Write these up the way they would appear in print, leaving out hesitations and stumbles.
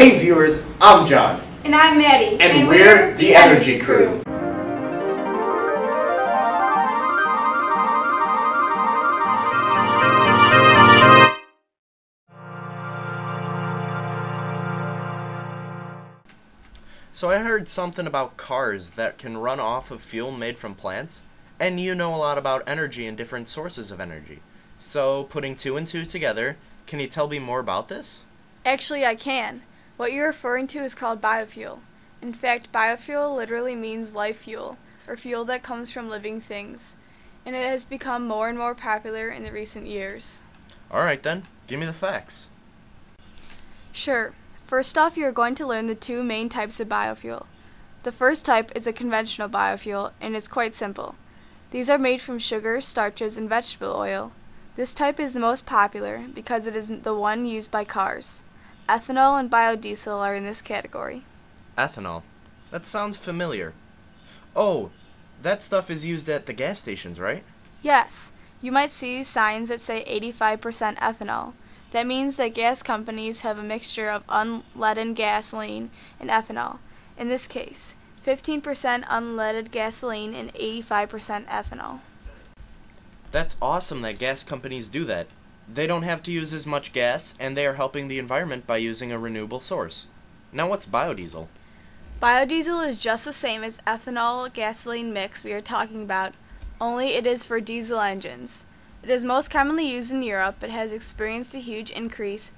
Hey viewers, I'm John. And I'm Maddie. And we're the Energy Crew. So I heard something about cars that can run off of fuel made from plants. And you know a lot about energy and different sources of energy. So putting two and two together, can you tell me more about this? Actually, I can. What you're referring to is called biofuel. In fact, biofuel literally means life fuel, or fuel that comes from living things. And it has become more and more popular in the recent years. Alright then, give me the facts. Sure. First off, you're going to learn the two main types of biofuel. The first type is a conventional biofuel, and it's quite simple. These are made from sugar, starches, and vegetable oil. This type is the most popular because it is the one used by cars. Ethanol and biodiesel are in this category. Ethanol. That sounds familiar. Oh, that stuff is used at the gas stations, right? Yes. You might see signs that say 85% ethanol. That means that gas companies have a mixture of unleaded gasoline and ethanol. In this case, 15% unleaded gasoline and 85% ethanol. That's awesome that gas companies do that. They don't have to use as much gas, and they are helping the environment by using a renewable source. Now what's biodiesel? Biodiesel is just the same as ethanol gasoline mix we are talking about, only it is for diesel engines. It is most commonly used in Europe, but has experienced a huge increase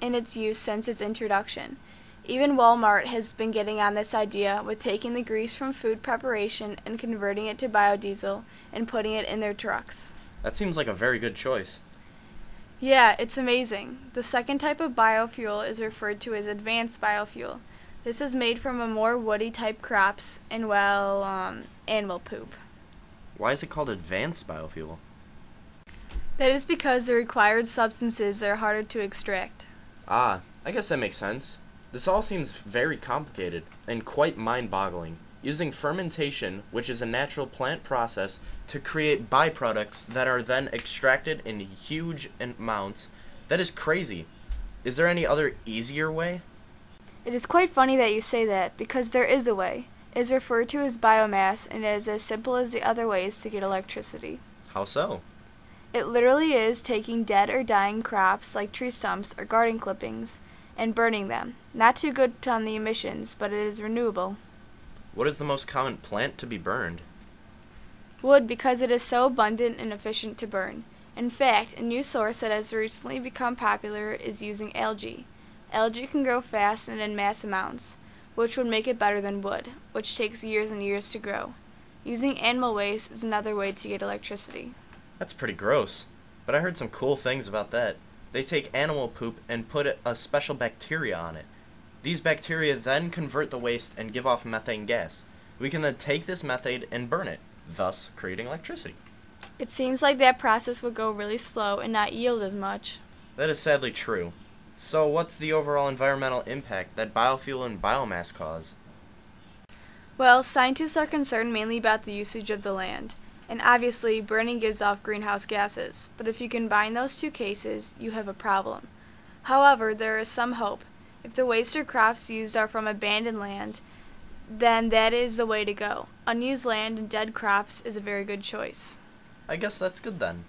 in its use since its introduction. Even Walmart has been getting on this idea with taking the grease from food preparation and converting it to biodiesel and putting it in their trucks. That seems like a very good choice. Yeah, it's amazing. The second type of biofuel is referred to as advanced biofuel. This is made from a more woody type crops and, well, animal poop. Why is it called advanced biofuel? That is because the required substances are harder to extract. Ah, I guess that makes sense. This all seems very complicated and quite mind-boggling. Using fermentation, which is a natural plant process, to create byproducts that are then extracted in huge amounts. That is crazy. Is there any other easier way? It is quite funny that you say that, because there is a way. It is referred to as biomass, and it is as simple as the other ways to get electricity. How so? It literally is taking dead or dying crops, like tree stumps or garden clippings, and burning them. Not too good on the emissions, but it is renewable. What is the most common plant to be burned? Wood, because it is so abundant and efficient to burn. In fact, a new source that has recently become popular is using algae. Algae can grow fast and in mass amounts, which would make it better than wood, which takes years and years to grow. Using animal waste is another way to get electricity. That's pretty gross, but I heard some cool things about that. They take animal poop and put a special bacteria on it. These bacteria then convert the waste and give off methane gas. We can then take this methane and burn it, thus creating electricity. It seems like that process would go really slow and not yield as much. That is sadly true. So what's the overall environmental impact that biofuel and biomass cause? Well, scientists are concerned mainly about the usage of the land. And obviously, burning gives off greenhouse gases. But if you combine those two cases, you have a problem. However, there is some hope. If the waste or crops used are from abandoned land, then that is the way to go. Unused land and dead crops is a very good choice. I guess that's good then.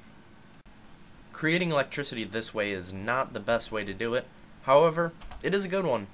Creating electricity this way is not the best way to do it. However, it is a good one.